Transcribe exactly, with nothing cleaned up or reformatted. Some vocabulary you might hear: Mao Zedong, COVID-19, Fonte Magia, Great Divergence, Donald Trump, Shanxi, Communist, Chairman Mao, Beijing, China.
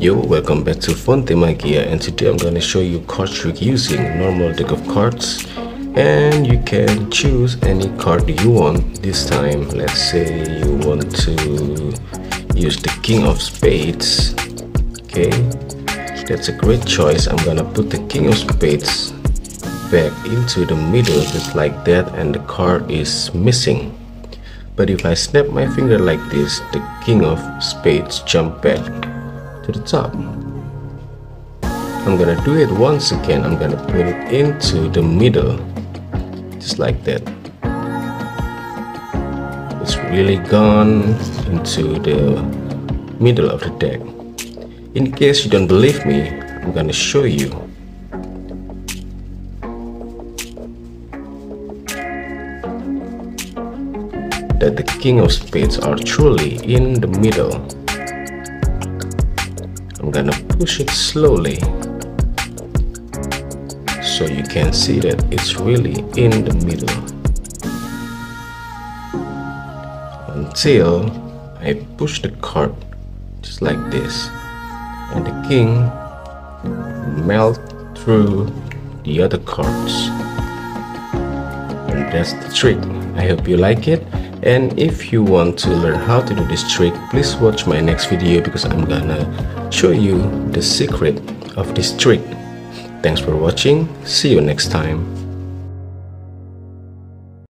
Yo, welcome back to Fonte Magia, and today I'm gonna show you card trick using normal deck of cards, and you can choose any card you want. This time, let's say you want to use the King of Spades. Okay, so that's a great choice. I'm gonna put the King of Spades back into the middle just like that, and the card is missing. But if I snap my finger like this, the King of Spades jump back to the top. I'm gonna do it once again. I'm gonna put it into the middle, just like that. It's really gone into the middle of the deck. In case you don't believe me, I'm gonna show you. That the King of Spades are truly in the middle. I'm gonna push it slowly so you can see that it's really in the middle until I push the card just like this, and the king melt through the other cards. And that's the trick. I hope you like it. And if you want to learn how to do this trick, please watch my next video, because I'm gonna show you the secret of this trick. Thanks for watching. See you next time.